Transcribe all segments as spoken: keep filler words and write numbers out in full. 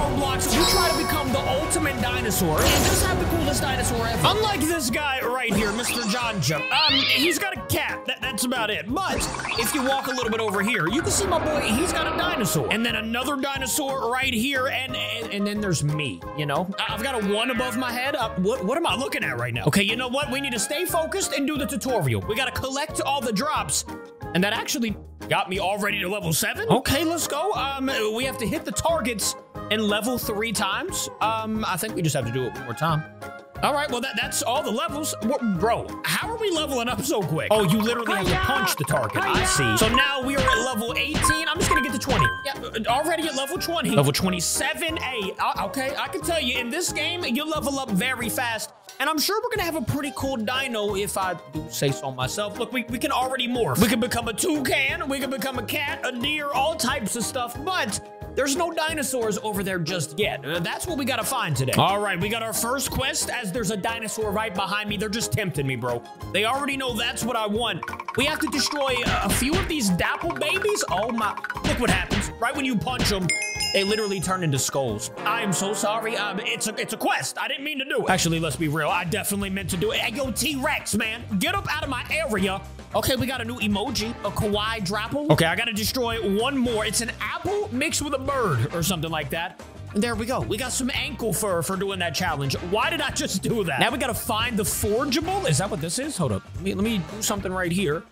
Roblox, we try to become the ultimate dinosaur and just have the coolest dinosaur ever. Unlike this guy right here, Mister John Jump. Um, he's got a cat. That, that's about it. But if you walk a little bit over here, you can see my boy. He's got a dinosaur. And then another dinosaur right here. And and, and then there's me, you know? I've got a one above my head. Uh, what, what am I looking at right now? Okay, you know what? We need to stay focused and do the tutorial. We got to collect all the drops. And that actually got me already to level seven. Okay, let's go. Um, we have to hit the targets and level three times. Um, I think we just have to do it one more time. All right, well, that, that's all the levels. Bro, how are we leveling up so quick? Oh, you literally have to punch the target. I see. So now we are at level eighteen. I'm just going to get to twenty. Yeah, already at level twenty. Level twenty-seven. Hey, I, okay, I can tell you, in this game, you level up very fast. And I'm sure we're going to have a pretty cool dino if I do say so myself. Look, we, we can already morph. We can become a toucan. We can become a cat, a deer, all types of stuff. But there's no dinosaurs over there just yet. Uh, that's what we got to find today. All right, we got our first quest as there's a dinosaur right behind me. They're just tempting me, bro. They already know that's what I want. We have to destroy a, a few of these dapple babies. Oh, my. Look what happens right when you punch them. They literally turn into skulls. I am so sorry. Um, it's a it's a quest. I didn't mean to do it. Actually, let's be real. I definitely meant to do it. Hey, yo, T-Rex, man. Get up out of my area. Okay, we got a new emoji. A kawaii drapple. Okay, I got to destroy one more. It's an apple mixed with a bird or something like that. And there we go. We got some ankle fur for doing that challenge. Why did I just do that? Now we got to find the forgeable. Is that what this is? Hold up. Let me, let me do something right here.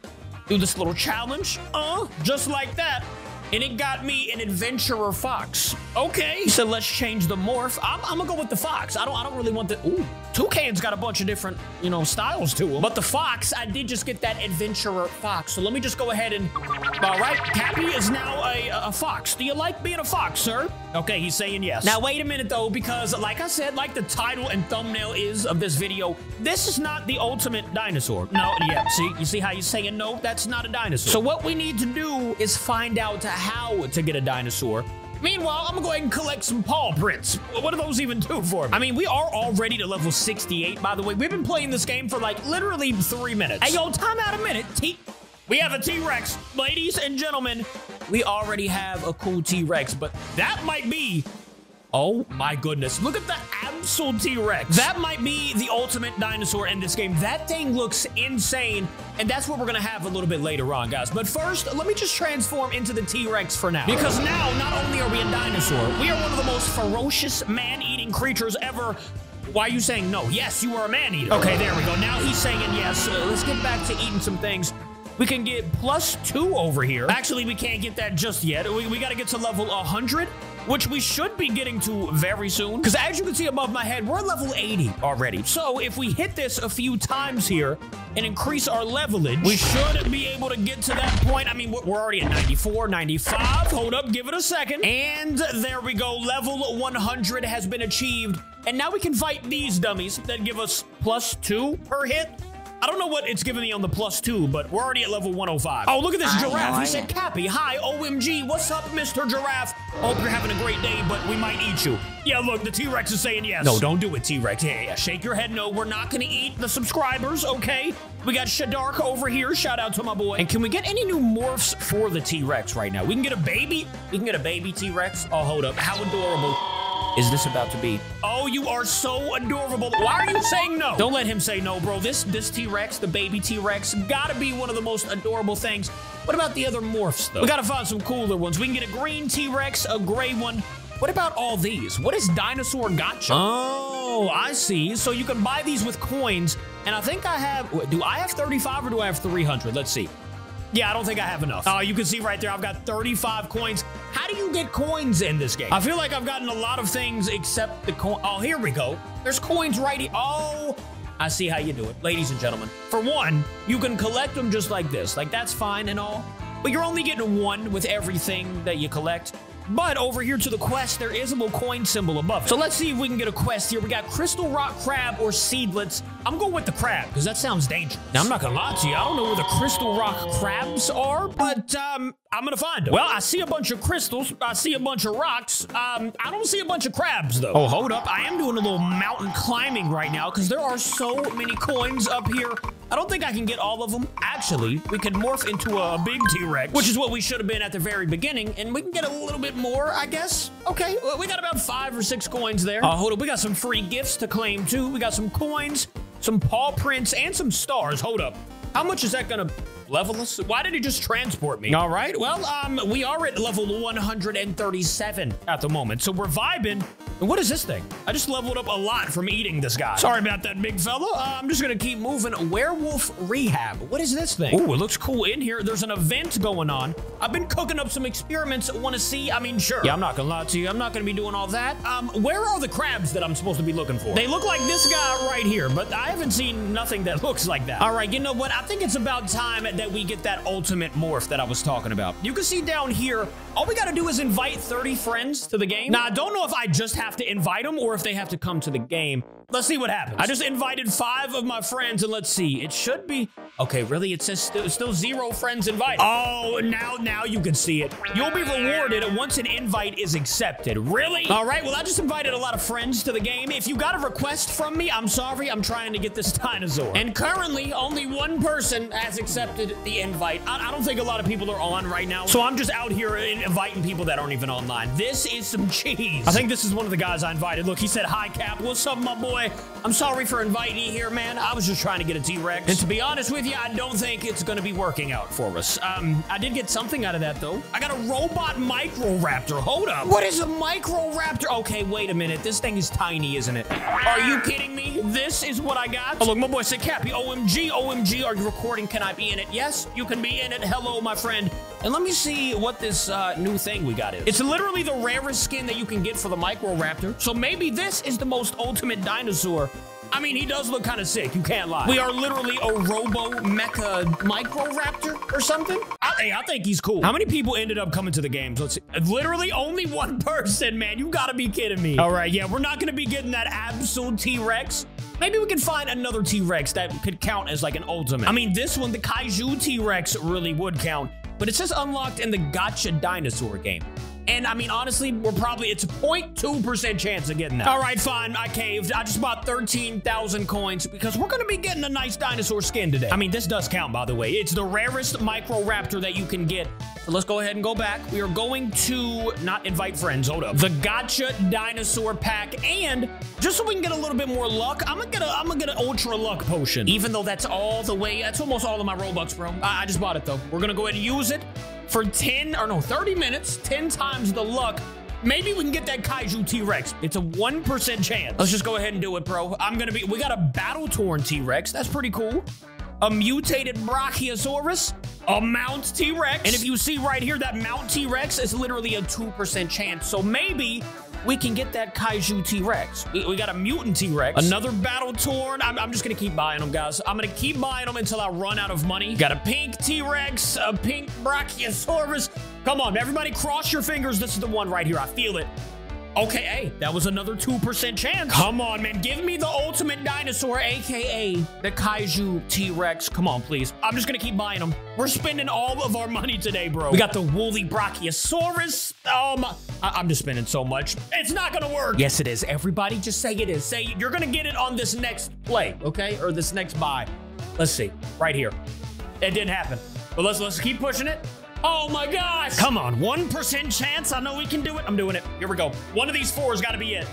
Do this little challenge. Uh, just like that. And it got me an adventurer fox. Okay, so let's change the morph. I'm, I'm gonna go with the fox. I don't I don't really want the... Ooh, toucan's got a bunch of different, you know, styles to him. But the fox, I did just get that adventurer fox. So let me just go ahead and... All right, Cappy is now a, a fox. Do you like being a fox, sir? Okay, he's saying yes. Now, wait a minute, though, because like I said, like the title and thumbnail is of this video, this is not the ultimate dinosaur. No, yeah, see? You see how he's saying no? That's not a dinosaur. So what we need to do is find out how how to get a dinosaur. Meanwhile, I'm gonna go ahead and collect some paw prints. What do those even do for me? I mean, we are already to level sixty-eight, by the way. We've been playing this game for like literally three minutes. Hey, yo, time out a minute. T we have a T-Rex. Ladies and gentlemen, we already have a cool T-Rex, but that might be... Oh my goodness. Look at the absolute T-Rex. That might be the ultimate dinosaur in this game. That thing looks insane. And that's what we're going to have a little bit later on, guys. But first, let me just transform into the T-Rex for now. Because now, not only are we a dinosaur, we are one of the most ferocious man-eating creatures ever. Why are you saying no? Yes, you are a man-eater. Okay, there we go. Now he's saying yes. Uh, let's get back to eating some things. We can get plus two over here. Actually, we can't get that just yet. We, we got to get to level one hundred. Which we should be getting to very soon. Because as you can see above my head, we're level eighty already. So if we hit this a few times here and increase our levelage, we should be able to get to that point. I mean, we're already at ninety-four, ninety-five. Hold up, give it a second. And there we go. Level one hundred has been achieved. And now we can fight these dummies that give us plus two per hit. I don't know what it's giving me on the plus two, but we're already at level one oh five. Oh, look at this giraffe. He said, Cappy, hi, O M G. What's up, Mister Giraffe? Hope you're having a great day, but we might eat you. Yeah, look, the T-Rex is saying yes. No, don't do it, T-Rex. Yeah, yeah, shake your head. No, we're not going to eat the subscribers, okay? We got Shadark over here. Shout out to my boy. And can we get any new morphs for the T-Rex right now? We can get a baby. We can get a baby T-Rex. Oh, hold up. How adorable is this about to be? Oh, you are so adorable. Why are you saying no? Don't let him say no, bro. This this T-Rex, the baby T-Rex, gotta be one of the most adorable things. What about the other morphs, though? We gotta find some cooler ones. We can get a green T-Rex, a gray one. What about all these? What is Dinosaur Gotcha? Oh, I see. So you can buy these with coins, and I think I have... Do I have thirty-five or do I have three hundred? Let's see. Yeah, I don't think I have enough. Oh, uh, you can see right there, I've got thirty-five coins. How do you get coins in this game? I feel like I've gotten a lot of things except the coin. Oh, here we go. There's coins right here. Oh, I see how you do it, ladies and gentlemen. For one, you can collect them just like this. Like, that's fine and all. But you're only getting one with everything that you collect. But over here to the quest, there is a little coin symbol above it. So let's see if we can get a quest here. We got Crystal Rock Crab or Seedlets. I'm going with the crab because that sounds dangerous. Now, I'm not going to lie to you. I don't know where the Crystal Rock Crabs are, but um, I'm going to find them. Well, I see a bunch of crystals. I see a bunch of rocks. Um, I don't see a bunch of crabs, though. Oh, hold up. I am doing a little mountain climbing right now because there are so many coins up here. I don't think I can get all of them. Actually, we could morph into a big T-Rex, which is what we should have been at the very beginning, and we can get a little bit more, I guess. Okay, well, we got about five or six coins there. Uh, hold up, we got some free gifts to claim too. We got some coins, some paw prints, and some stars. Hold up, how much is that gonna level us? Why did he just transport me? All right, well, um, we are at level one hundred thirty-seven at the moment, so we're vibing. And what is this thing? I just leveled up a lot from eating this guy. Sorry about that, big fella. Uh, I'm just gonna keep moving. Werewolf Rehab. What is this thing? Ooh, it looks cool in here. There's an event going on. I've been cooking up some experiments. Wanna see? I mean, sure. Yeah, I'm not gonna lie to you. I'm not gonna be doing all that. Um, where are the crabs that I'm supposed to be looking for? They look like this guy right here, but I haven't seen nothing that looks like that. All right, you know what? I think it's about time that we get that ultimate morph that I was talking about. You can see down here, all we gotta do is invite thirty friends to the game. Now, I don't know if I just have Have to invite them or if they have to come to the game. Let's see what happens. I just invited five of my friends, and let's see. It should be okay. Really, it says still, still zero friends invited. Oh, now now you can see it. You'll be rewarded once an invite is accepted. Really? All right. Well, I just invited a lot of friends to the game. If you got a request from me, I'm sorry. I'm trying to get this dinosaur. And currently, only one person has accepted the invite. I, I don't think a lot of people are on right now, so I'm just out here inviting people that aren't even online. This is some cheese. I think this is one of the guys I invited. Look, he said, "Hi, Cap. What's up, my boy? I'm sorry for inviting you here, man. I was just trying to get a T-Rex. And to be honest with you, I don't think it's going to be working out for us." Um, I did get something out of that, though. I got a robot Micro Raptor. Hold up. What is a Micro Raptor? Okay, wait a minute. This thing is tiny, isn't it? Are you kidding me? This is what I got? Oh, look, my boy said, "Cappy, O M G, O M G, are you recording? Can I be in it?" Yes, you can be in it. Hello, my friend. And let me see what this uh, new thing we got is. It's literally the rarest skin that you can get for the Micro Raptor. So maybe this is the most ultimate dinosaur. I mean, he does look kind of sick. You can't lie. We are literally a robo-mecha microraptor or something. I, hey, I think he's cool. How many people ended up coming to the games? Let's see. Literally only one person, man. You gotta be kidding me. All right, yeah, we're not gonna be getting that absolute T-Rex. Maybe we can find another T-Rex that could count as like an ultimate. I mean, this one, the Kaiju T-Rex, really would count. But it says unlocked in the Gotcha Dinosaur game. And I mean, honestly, we're probably, it's a zero point two percent chance of getting that. All right, fine, I caved. I just bought thirteen thousand coins because we're gonna be getting a nice dinosaur skin today. I mean, this does count, by the way. It's the rarest Microraptor that you can get. So let's go ahead and go back. We are going to not invite friends, hold up. The Gotcha Dinosaur Pack, and just so we can get a little bit more luck, I'm gonna get, a, I'm gonna get an Ultra Luck Potion. Even though that's all the way, that's almost all of my Robux, bro. I, I just bought it though. We're gonna go ahead and use it. For ten, or no, thirty minutes, ten times the luck, maybe we can get that Kaiju T-Rex. It's a one percent chance. Let's just go ahead and do it, bro. I'm gonna be, we got a battle-torn T-Rex. That's pretty cool. A mutated Brachiosaurus, a Mount T-Rex. And if you see right here, that Mount T-Rex is literally a two percent chance. So maybe we can get that Kaiju T-Rex. We, we got a mutant T-Rex. Another battle-torn. I'm, I'm just gonna keep buying them, guys. I'm gonna keep buying them until I run out of money. Got a pink T-Rex, a pink Brachiosaurus. Come on, everybody cross your fingers. This is the one right here. I feel it. Okay, hey, that was another two percent chance. Come on, man. Give me the ultimate dinosaur, A K A the Kaiju T-Rex. Come on, please. I'm just gonna keep buying them. We're spending all of our money today, bro. We got the woolly Brachiosaurus. Oh, my. I I'm just spending so much. It's not gonna work. Yes, it is. Everybody just say it is. Say you're gonna get it on this next play, okay? Or this next buy. Let's see, right here. It didn't happen, but let's, let's keep pushing it. Oh my gosh! Come on, one percent chance. I know we can do it. I'm doing it. Here we go. One of these four has got to be it.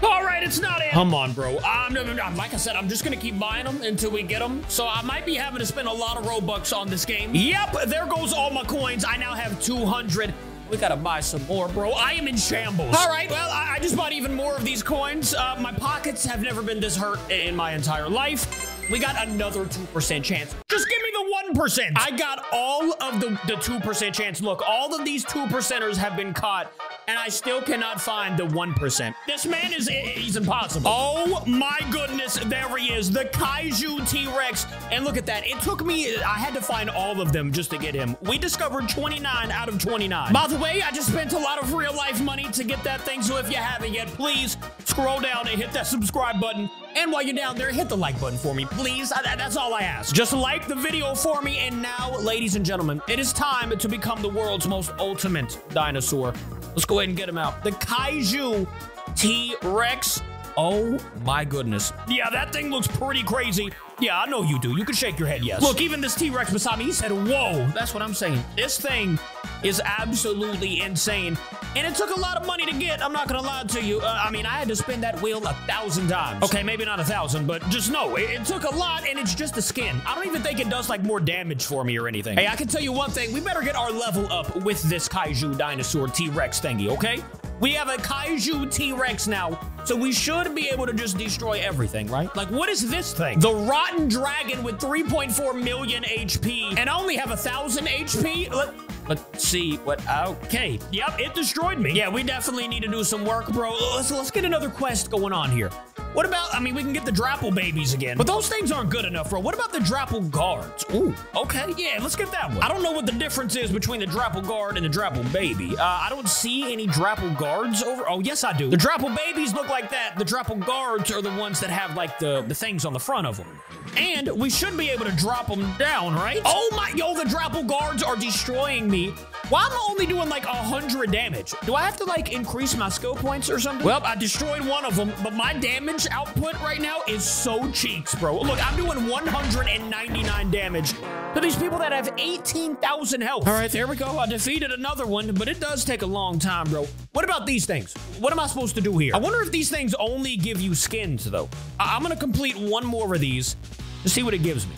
All right, it's not it. Come on, bro. I'm, I'm like I said, I'm just gonna keep buying them until we get them. So I might be having to spend a lot of Robux on this game. Yep, there goes all my coins. I now have two hundred. We gotta buy some more, bro. I am in shambles. All right, well, I, I just bought even more of these coins. Uh, my pockets have never been this hurt in my entire life. We got another two percent chance. Just give me the one percent. I got all of the, the two percent chance. Look, all of these two percenters have been caught, and I still cannot find the one percent. This man is he's impossible. Oh my goodness, there he is, the Kaiju T-Rex. And look at that, it took me, I had to find all of them just to get him. We discovered twenty-nine out of twenty-nine. By the way, I just spent a lot of real life money to get that thing, so if you haven't yet, please scroll down and hit that subscribe button. And while you're down there, hit the like button for me, please. I, that's all I ask. Just like the video for me. And now, ladies and gentlemen, it is time to become the world's most ultimate dinosaur. Let's go ahead and get him out. The Kaiju T-Rex. Oh my goodness. Yeah, that thing looks pretty crazy. Yeah, I know you do. You can shake your head, yes. Look, even this T-Rex beside me, he said, whoa. That's what I'm saying. This thing is absolutely insane. And it took a lot of money to get, I'm not gonna lie to you. Uh, I mean, I had to spin that wheel a thousand times. Okay, maybe not a thousand, but just know, it, it took a lot and it's just the skin. I don't even think it does like more damage for me or anything. Hey, I can tell you one thing, we better get our level up with this Kaiju dinosaur T-Rex thingy, okay? We have a Kaiju T-Rex now, so we should be able to just destroy everything, right? Like, what is this thing? The Rotten Dragon with three point four million H P, and I only have one thousand H P? Let, let's see what, okay. Yep, it destroyed me. Yeah, we definitely need to do some work, bro. Let's, let's get another quest going on here. What about, I mean, we can get the Drapple babies again, but those things aren't good enough, bro. What about the Drapple guards? Ooh, okay, yeah, let's get that one. I don't know what the difference is between the Drapple guard and the Drapple baby. Uh, I don't see any Drapple guards over, oh, yes, I do. The Drapple babies look like that. The Drapple guards are the ones that have, like, the, the things on the front of them. And we should be able to drop them down, right? Oh my, yo, the Drapple guards are destroying me. Why am I only doing, like, one hundred damage? Do I have to, like, increase my skill points or something? Well, I destroyed one of them, but my damage output right now is so cheeks, bro. Look, I'm doing one hundred ninety-nine damage to these people that have eighteen thousand health. All right, there we go. I defeated another one, but it does take a long time, bro. What about these things? What am I supposed to do here? I wonder if these things only give you skins, though. I I'm gonna complete one more of these to see what it gives me.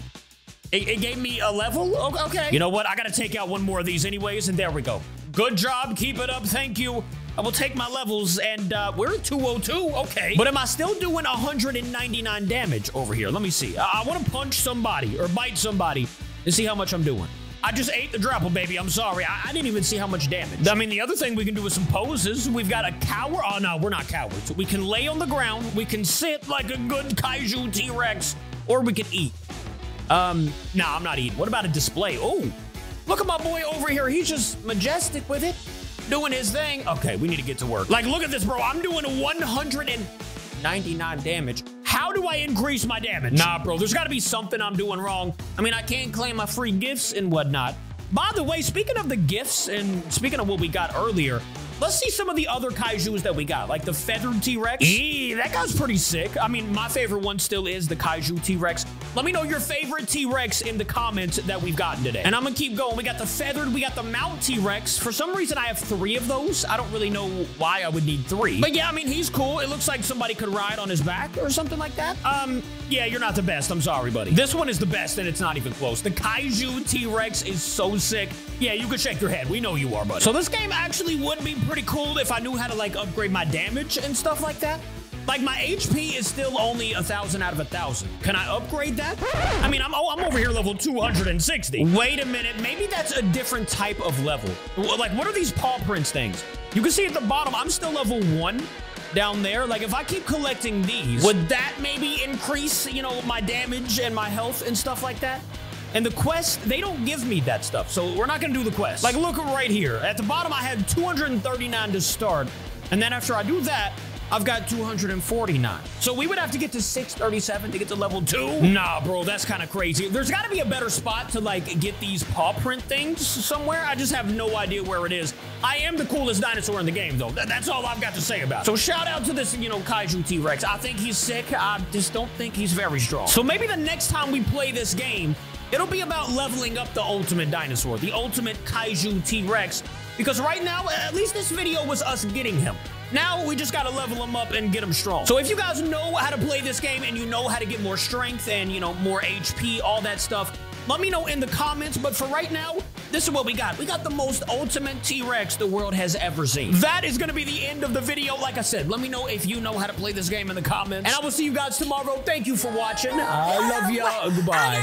It, it gave me a level? Okay. You know what? I gotta take out one more of these anyways, and there we go. Good job. Keep it up. Thank you. I will take my levels, and uh, we're at two oh two, okay. But am I still doing one hundred ninety-nine damage over here? Let me see. I, I want to punch somebody or bite somebody and see how much I'm doing. I just ate the Drapple, baby. I'm sorry. I, I didn't even see how much damage. I mean, the other thing we can do is some poses. We've got a cower. Oh, no, we're not cowards. We can lay on the ground. We can sit like a good Kaiju T-Rex, or we can eat. Um, nah, I'm not eating. What about a display? Oh, look at my boy over here. He's just majestic with it. Doing his thing. Okay, we need to get to work. Like, look at this, bro. I'm doing one hundred ninety-nine damage. How do I increase my damage? Nah, bro, there's gotta be something I'm doing wrong. I mean, I can't claim my free gifts and whatnot. By the way, speaking of the gifts and speaking of what we got earlier, let's see some of the other Kaijus that we got, like the Feathered T-Rex. Eee, that guy's pretty sick. I mean, my favorite one still is the Kaiju T-Rex. Let me know your favorite T-Rex in the comments that we've gotten today. And I'm gonna keep going. We got the Feathered, we got the Mount T-Rex. For some reason, I have three of those. I don't really know why I would need three. But yeah, I mean, he's cool. It looks like somebody could ride on his back or something like that. Um, yeah, you're not the best. I'm sorry, buddy. This one is the best, and it's not even close. The Kaiju T-Rex is so sick. Yeah, you can shake your head. We know you are, buddy. So this game actually would be pretty cool if I knew how to like upgrade my damage and stuff like that. Like my H P is still only a thousand out of a thousand. Can I upgrade that? I mean, I'm oh, I'm over here level two hundred sixty. Wait a minute, maybe that's a different type of level. Like, what are these paw prints things? You can see at the bottom, I'm still level one down there. Like, if I keep collecting these, would that maybe increase, you know, my damage and my health and stuff like that? And the quest, they don't give me that stuff, so we're not gonna do the quest. Like, look right here. At the bottom, I had two hundred thirty-nine to start, and then after I do that, I've got two hundred forty-nine. So we would have to get to six thirty-seven to get to level two? Nah, bro, that's kind of crazy. There's gotta be a better spot to, like, get these paw print things somewhere. I just have no idea where it is. I am the coolest dinosaur in the game, though. Th that's all I've got to say about it. So shout out to this, you know, Kaiju T-Rex. I think he's sick. I just don't think he's very strong. So maybe the next time we play this game, it'll be about leveling up the ultimate dinosaur, the ultimate Kaiju T-Rex, because right now, at least this video was us getting him. Now, we just gotta level him up and get him strong. So if you guys know how to play this game and you know how to get more strength and, you know, more H P, all that stuff, let me know in the comments, but for right now, this is what we got. We got the most ultimate T-Rex the world has ever seen. That is gonna be the end of the video. Like I said, let me know if you know how to play this game in the comments, and I will see you guys tomorrow. Thank you for watching. I love ya. Goodbye.